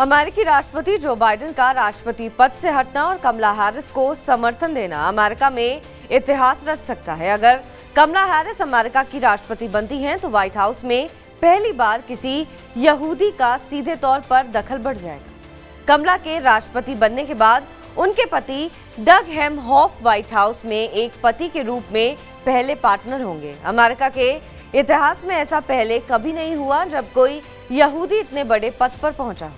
अमेरिकी राष्ट्रपति Joe Biden का राष्ट्रपति पद से हटना और कमला हैरिस को समर्थन देना अमेरिका में इतिहास रच सकता है। अगर कमला हैरिस अमेरिका की राष्ट्रपति बनती हैं तो व्हाइट हाउस में पहली बार किसी यहूदी का सीधे तौर पर दखल बढ़ जाएगा। कमला के राष्ट्रपति बनने के बाद उनके पति डग एमहॉफ व्हाइट हाउस में एक पति के रूप में पहले पार्टनर होंगे। अमेरिका के इतिहास में ऐसा पहले कभी नहीं हुआ जब कोई यहूदी इतने बड़े पद पर पहुंचा।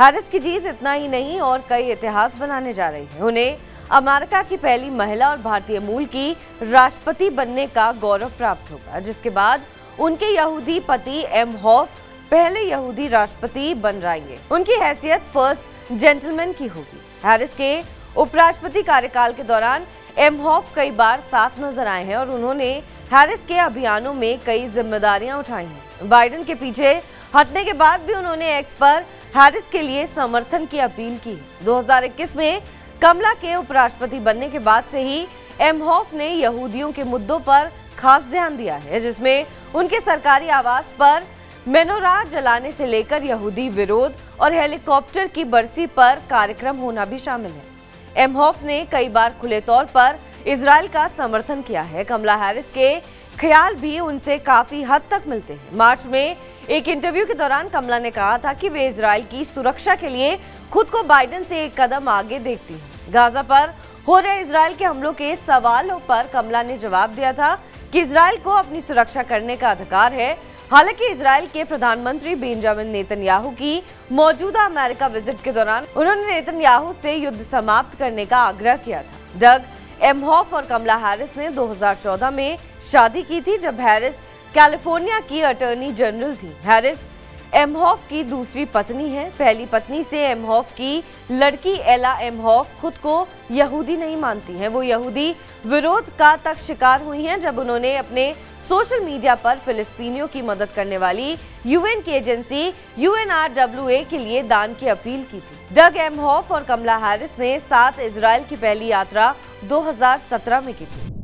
हैरिस की जीत इतना ही नहीं और कई इतिहास बनाने जा रही है। उन्हें अमेरिका की पहली महिला और भारतीय मूल की राष्ट्रपति बनने का गौरव प्राप्त होगा, जिसके बाद उनके यहूदी पति एमहॉफ पहले यहूदी राष्ट्रपति बन जाएंगे। उनकी हैसियत फर्स्ट जेंटलमैन की होगी। हैरिस के उपराष्ट्रपति कार्यकाल के दौरान एमहॉफ कई बार साथ नजर आए हैं और उन्होंने हैरिस के अभियानों में कई जिम्मेदारियां उठाई हैं। बाइडेन के पीछे हटने के बाद भी उन्होंने एक्स पर हैरिस के लिए समर्थन की अपील की। 2021 में कमला के उपराष्ट्रपति बनने के बाद से ही एमहॉफ ने यहूदियों के मुद्दों पर खास ध्यान दिया है, जिसमें उनके सरकारी आवास पर मेनोरा जलाने से लेकर यहूदी विरोध और हेलीकॉप्टर की बरसी पर कार्यक्रम होना भी शामिल है। एमहॉफ ने कई बार खुले तौर पर इजराइल का समर्थन किया है। कमला हैरिस के ख्याल भी उनसे काफी हद तक मिलते हैं। मार्च में एक इंटरव्यू के दौरान कमला ने कहा था कि वे इजराइल की सुरक्षा के लिए खुद को बाइडेन से एक कदम आगे देखती हैं। गाजा पर हो रहे इजराइल के हमलों के सवालों पर कमला ने जवाब दिया था कि इजराइल को अपनी सुरक्षा करने का अधिकार है। हालांकि इजराइल के प्रधानमंत्री बेंजामिन नेतन्याहू की मौजूदा अमेरिका विजिट के दौरान उन्होंने नेतन्याहू से युद्ध समाप्त करने का आग्रह किया था। डग एमहॉफ और कमला हैरिस ने 2014 में शादी की थी, जब हैरिस कैलिफोर्निया की अटॉर्नी जनरल थी। हैरिस एमहॉफ की दूसरी पत्नी है। पहली पत्नी से एमहॉफ की लड़की एला एमहॉफ खुद को यहूदी नहीं मानती हैं। वो यहूदी विरोध का तक शिकार हुई हैं जब उन्होंने अपने सोशल मीडिया पर फिलिस्तीनियों की मदद करने वाली यूएन की एजेंसी UNRWA के लिए दान की अपील की थी। डग एमहॉफ और कमला हैरिस ने साथ इजराइल की पहली यात्रा 2017 में की थी।